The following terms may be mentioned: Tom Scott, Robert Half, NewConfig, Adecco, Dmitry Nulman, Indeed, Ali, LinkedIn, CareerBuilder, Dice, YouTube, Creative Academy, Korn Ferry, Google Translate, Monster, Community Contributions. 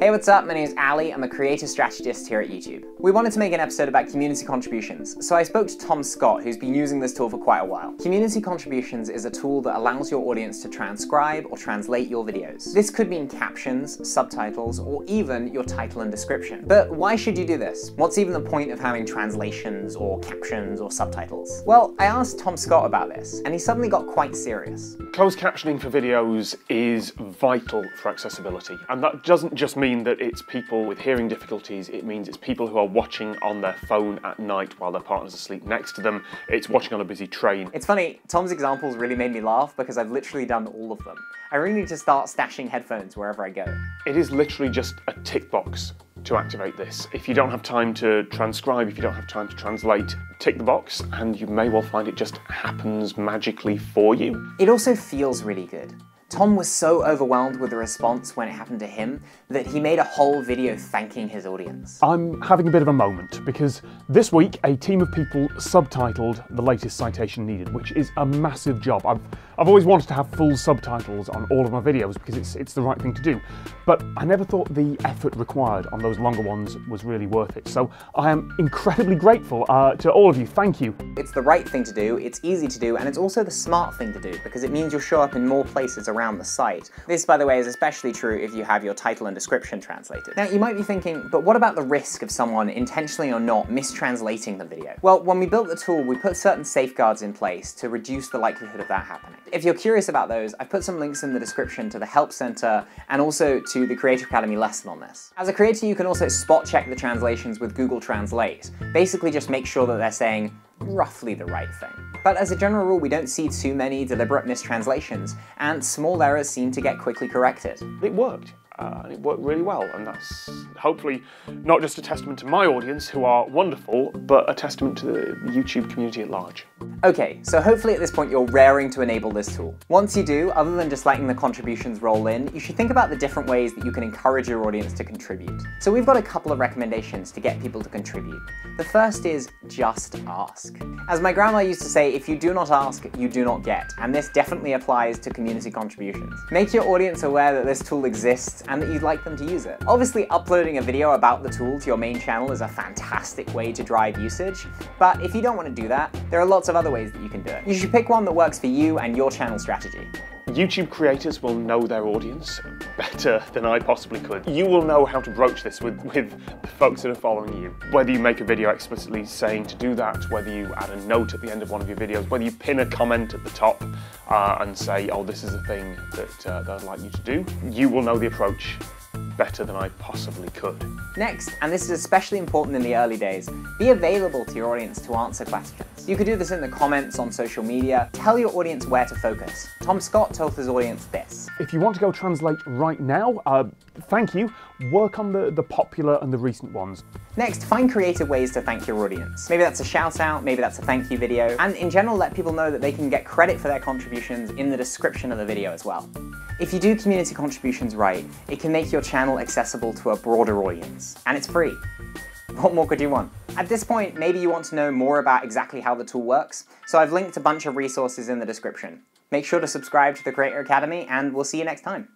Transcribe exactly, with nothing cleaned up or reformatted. Hey, what's up? My name is Ali. I'm a creative strategist here at YouTube. We wanted to make an episode about community contributions, so I spoke to Tom Scott, who's been using this tool for quite a while. Community contributions is a tool that allows your audience to transcribe or translate your videos. This could mean captions, subtitles, or even your title and description. But why should you do this? What's even the point of having translations or captions or subtitles? Well, I asked Tom Scott about this, and he suddenly got quite serious. Closed captioning for videos is vital for accessibility, and that doesn't just mean that it's people with hearing difficulties, it means it's people who are watching on their phone at night while their partner's asleep next to them, it's watching on a busy train. It's funny, Tom's examples really made me laugh because I've literally done all of them. I really need to start stashing headphones wherever I go. It is literally just a tick box to activate this. If you don't have time to transcribe, if you don't have time to translate, tick the box and you may well find it just happens magically for you. It also feels really good. Tom was so overwhelmed with the response when it happened to him that he made a whole video thanking his audience. I'm having a bit of a moment because this week a team of people subtitled the latest citation needed, which is a massive job. I've, I've always wanted to have full subtitles on all of my videos because it's, it's the right thing to do, but I never thought the effort required on those longer ones was really worth it. So I am incredibly grateful uh, to all of you. Thank you. It's the right thing to do, it's easy to do, and it's also the smart thing to do because it means you'll show up in more places around around the site. This, by the way, is especially true if you have your title and description translated. Now, you might be thinking, but what about the risk of someone, intentionally or not, mistranslating the video? Well, when we built the tool, we put certain safeguards in place to reduce the likelihood of that happening. If you're curious about those, I've put some links in the description to the Help Center and also to the Creative Academy lesson on this. As a creator, you can also spot check the translations with Google Translate. Basically, just make sure that they're saying roughly the right thing. But as a general rule, we don't see too many deliberate mistranslations, and small errors seem to get quickly corrected. It worked. Uh, and it worked really well, and that's hopefully not just a testament to my audience, who are wonderful, but a testament to the YouTube community at large. Okay, so hopefully at this point you're raring to enable this tool. Once you do, other than just letting the contributions roll in, you should think about the different ways that you can encourage your audience to contribute. So we've got a couple of recommendations to get people to contribute. The first is just ask. As my grandma used to say, if you do not ask, you do not get, and this definitely applies to community contributions. Make your audience aware that this tool exists and that you'd like them to use it. Obviously, uploading a video about the tool to your main channel is a fantastic way to drive usage, but if you don't want to do that, there are lots of other ways that you can do it. You should pick one that works for you and your channel strategy. YouTube creators will know their audience better than I possibly could. You will know how to broach this with, with the folks that are following you. Whether you make a video explicitly saying to do that, whether you add a note at the end of one of your videos, whether you pin a comment at the top uh, and say, oh, this is a thing that, uh, that I'd like you to do, you will know the approach better than I possibly could. Next, and this is especially important in the early days, be available to your audience to answer questions. You could do this in the comments on social media. Tell your audience where to focus. Tom Scott told his audience this. If you want to go translate right now, uh, thank you. Work on the, the popular and the recent ones. Next, find creative ways to thank your audience. Maybe that's a shout out, maybe that's a thank you video, and in general let people know that they can get credit for their contributions in the description of the video as well. If you do community contributions right, it can make your channel accessible to a broader audience, and it's free. What more could you want? At this point, maybe you want to know more about exactly how the tool works, so I've linked a bunch of resources in the description. Make sure to subscribe to the Creator Academy, and we'll see you next time.